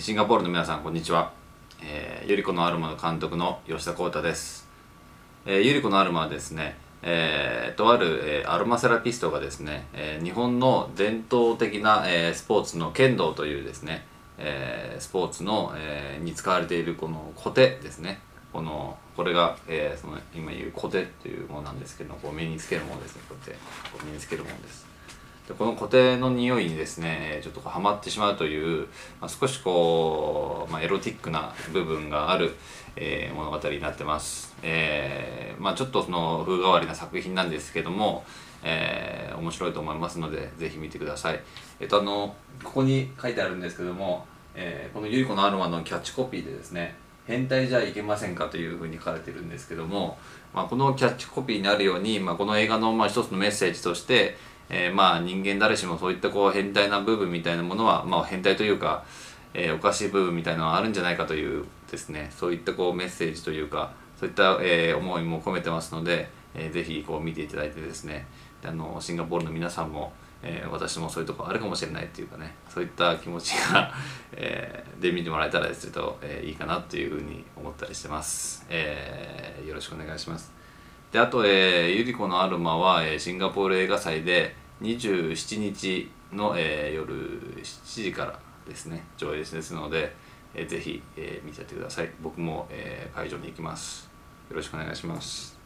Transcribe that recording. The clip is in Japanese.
シンガポールの皆さん、こんにちは。ゆりこのアロマの監督の吉田光太です。ゆりこのアロマはですね、とあるアロマセラピストがですね、日本の伝統的なスポーツの剣道というですね、スポーツのに使われているこのコテですね、これがその今言うコテっていうものなんですけど、こう身につけるものですね。こうやってこう身につけるものです。でこのコテの匂いにですね、ちょっとこうハマってしまうという、少しこう、エロティックな部分がある、物語になってます。ちょっとその風変わりな作品なんですけども、面白いと思いますので、ぜひ見てください。ここに書いてあるんですけども、このゆりこのアロマのキャッチコピーでですね、変態じゃいけませんかというふうに書かれてるんですけども、このキャッチコピーになるように、この映画の一つのメッセージとして、人間誰しもそういったこう変態な部分みたいなものは、変態というか、おかしい部分みたいなのはあるんじゃないかというですね、そういったこうメッセージというか、そういった、思いも込めてますので、ぜひこう見ていただいてですね、シンガポールの皆さんも、私もそういうところあるかもしれないっていうかね、そういった気持ちがで見てもらえたらすると、いいかなというふうに思ったりしてます。よろしくお願いします。であと、ゆりこのアロマは、シンガポール映画祭で27日の、夜7時からですね、上映ですので、ぜひ見ちゃってください。僕も、会場に行きます。よろしくお願いします。